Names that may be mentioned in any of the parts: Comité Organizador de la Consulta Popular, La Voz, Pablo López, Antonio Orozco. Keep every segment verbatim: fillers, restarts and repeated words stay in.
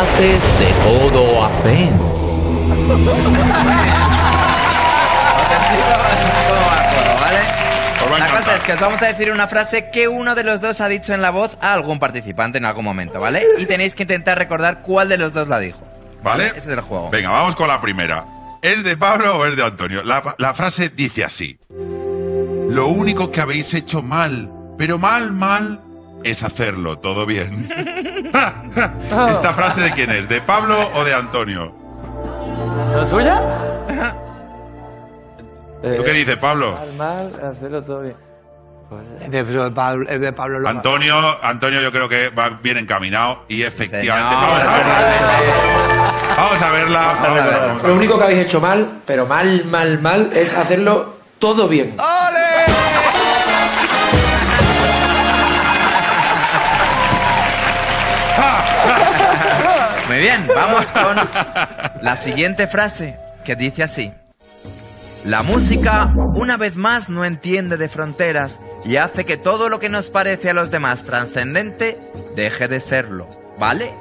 haces de todo apenas. La cosa es que os vamos a decir una frase que uno de los dos ha dicho en La Voz a algún participante en algún momento, ¿vale? Y tenéis que intentar recordar cuál de los dos la dijo. ¿Vale? ¿Vale? Ese es el juego. Venga, vamos con la primera. ¿Es de Pablo o es de Antonio? La, la frase dice así. Lo único que habéis hecho mal, pero mal, mal, es hacerlo todo bien. ¿Esta frase de quién es? ¿De Pablo o de Antonio? ¿La tuya? ¿Tú qué dices, Pablo? Mal, mal, hacerlo todo bien. Es de Pablo, es de Pablo López. Antonio, Antonio yo creo que va bien encaminado y efectivamente... No, vamos, no, a verla, vamos a verla. Vamos a verla. Vamos a verla. Lo único que habéis hecho mal, pero mal, mal, mal, es hacerlo todo bien. ¡Ole! Muy bien, vamos con la siguiente frase, que dice así. La música, una vez más, no entiende de fronteras y hace que todo lo que nos parece a los demás trascendente deje de serlo, ¿vale?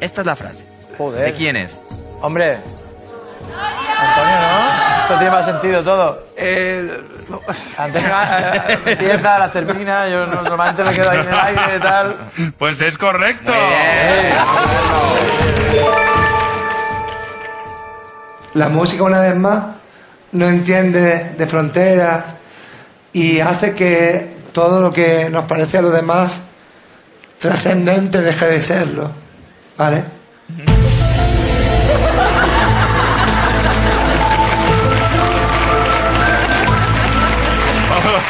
Esta es la frase. Joder. ¿De quién es? Hombre. Antonio, ¿no? Esto tiene más sentido todo. Eh, no. Antes empieza, las termina, yo normalmente me quedo ahí en el aire y tal. Pues es correcto. La música, una vez más, no entiende de fronteras y hace que todo lo que nos parece a los demás trascendente deje de serlo, ¿vale?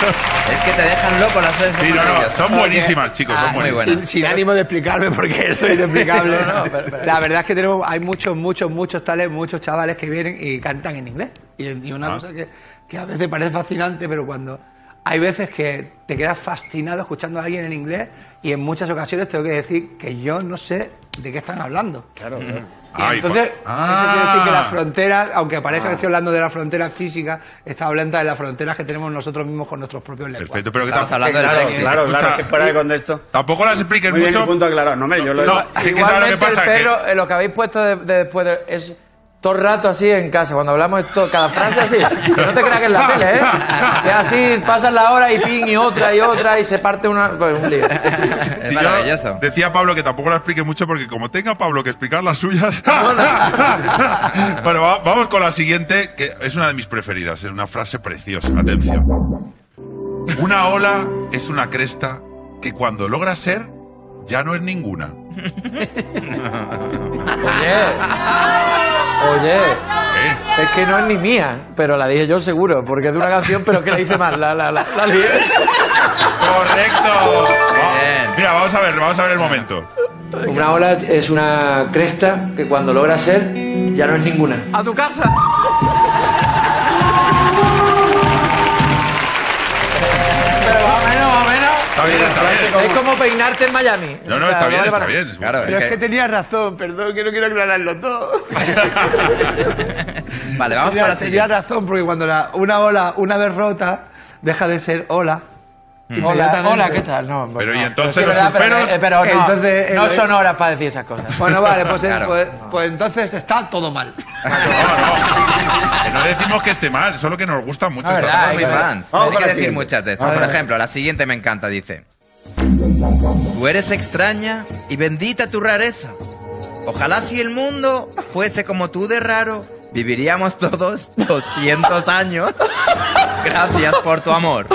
Es que te dejan loco las frases. Sí, no, no, son buenísimas, chicos, ah, son muy buenas. Sin, sin ánimo de explicarme porque eso es inexplicable. No, no, pero, pero, la verdad es que tenemos, hay muchos, muchos, muchos tales, muchos chavales que vienen y cantan en inglés. Y, y una ah. cosa que, que a veces parece fascinante, pero cuando hay veces que te quedas fascinado escuchando a alguien en inglés y en muchas ocasiones tengo que decir que yo no sé de qué están hablando. Claro, claro. Y Ay, entonces, ah, eso quiere decir que las fronteras, aunque parezca ah, que estoy hablando de las fronteras físicas, está hablando de las fronteras que tenemos nosotros mismos con nuestros propios lenguajes. Perfecto, pero que estamos hablando de claro, claro, claro, que fuera de contexto. Tampoco las expliques mucho. Muy bien, punto aclarado. No, me, yo lo no, no, sí igualmente, que pasa, pero que... lo que habéis puesto de, de después de, es todo el rato así en casa, cuando hablamos de todo, cada frase así. No te creas que es la tele, ¿eh? Que así pasan la hora y ping, y otra, y otra, y se parte una... Pues un lío. Es si maravilloso. Decía Pablo que tampoco la explique mucho, porque como tenga Pablo que explicar las suyas... No, no. Bueno, vamos con la siguiente, que es una de mis preferidas, es una frase preciosa. Atención. Una ola es una cresta que cuando logra ser, ya no es ninguna. Oye... Oye, ¿qué? Es que no es ni mía, pero la dije yo seguro, porque es de una canción, pero que la hice mal, la, la, la, la lié. ¡Correcto! Bien. Mira, vamos a ver, vamos a ver el momento. Una ola es una cresta que cuando logra ser, ya no es ninguna. ¡A tu casa! Está bien, está bien. Como... Es como peinarte en Miami. No, no, está bien, está para... bien. Es claro, pero es que... que tenías razón, perdón, que no quiero aclararlo todo. Vale, vamos para la siguiente. Tenías razón, porque cuando la, una ola, una vez rota, deja de ser ola. Mm. Hola, hola, ¿qué tal? No, pero no. Y entonces sí, los verdad, surferos... Pero, pero no, entonces, no son horas para decir esas cosas. Bueno, vale, pues, claro. pues, pues, pues entonces está todo mal. No, no, no. No decimos que esté mal, solo que nos gustan mucho. Verdad, somos mis fans. Hay que decir siguiente. muchas de estas. Por ejemplo, la siguiente me encanta, dice... Tú eres extraña y bendita tu rareza. Ojalá si el mundo fuese como tú de raro, viviríamos todos doscientos años. Gracias por tu amor.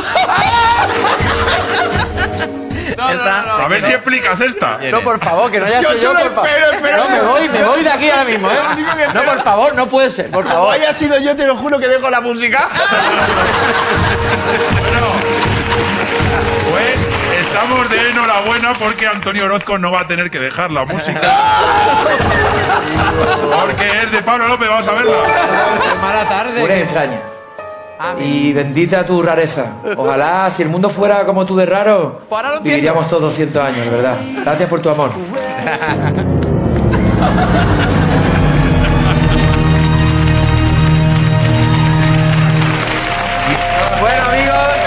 No, esta, no, no, no, a ver no. si explicas esta. No, por favor, que no haya yo sido yo, por favor. No, me voy, me voy de aquí ahora mismo, ¿eh? No, por favor, no puede ser, por favor. No haya sido yo, te lo juro que dejo la música. Bueno, pues estamos de enhorabuena porque Antonio Orozco no va a tener que dejar la música. Porque es de Pablo López, vamos a verla. Mala tarde. Pura extraña. Y bendita tu rareza. Ojalá, si el mundo fuera como tú de raro, viviríamos todos doscientos años, de verdad. Gracias por tu amor. Bueno, amigos,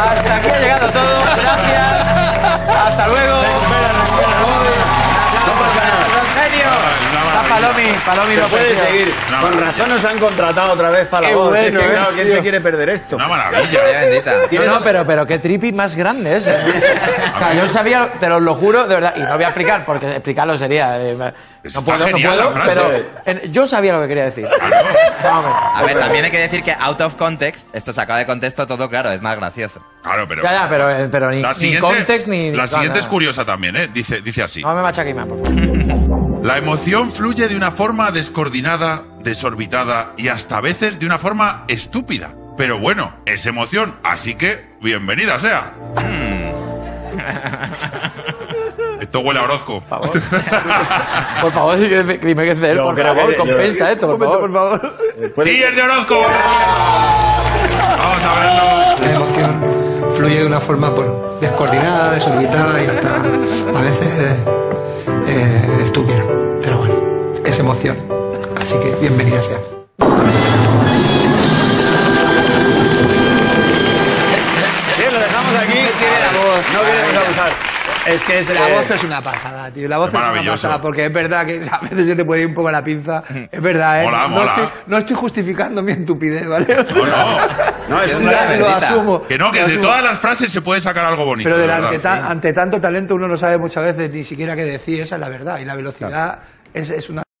hasta aquí ha llegado todo. Gracias. Hasta luego. No pasa nada. Palomi, Palomi no puede seguir. No, con razón nos han contratado otra vez para La Voz. Bueno, es que, claro, ¿quién tío? se quiere perder esto? Una maravilla, bendita. No, no, pero, pero qué tripi más grande es. ¿Eh? O sea, yo sabía, te lo, lo juro, de verdad, y no voy a explicar, porque explicarlo sería... Eh, no puedo, genial, no puedo, pero en, yo sabía lo que quería decir. Claro. No, a ver, también hay que decir que out of context, esto sacado de contexto todo, claro, es más gracioso. Claro, pero... Ya, ya, pero, pero ni, ni context ni... La siguiente es curiosa también, ¿eh? Dice, dice así. No me machaquéis más, por favor. La emoción fluye de una forma descoordinada, desorbitada y hasta a veces de una forma estúpida. Pero bueno, es emoción, así que bienvenida sea. Esto huele a Orozco. Por favor, por favor, dime que es de él, no, por, favor, que, compensa yo, esto, por, momento, por favor, compensa esto, por favor. ¡Sí, es de Orozco! Vamos a verlo. La emoción fluye de una forma bueno, descoordinada, desorbitada y hasta a veces... Eh, estúpida, pero bueno, es emoción, así que bienvenida sea. Bien, lo dejamos aquí, no queremos abusar. Es que es, La eh... voz es una pasada, tío. La voz es, es una pasada, porque es verdad que a veces yo te puedo ir un poco a la pinza. Es verdad, ¿eh? Mola, no, mola. Estoy, no estoy justificando mi estupidez, ¿vale? No, no. No, es un gran, lo asumo. Que no, que de todas las frases se puede sacar algo bonito. Pero de la, la verdad, ta, sí. ante tanto talento uno no sabe muchas veces ni siquiera qué decir, esa es la verdad. Y la velocidad claro. es, es una...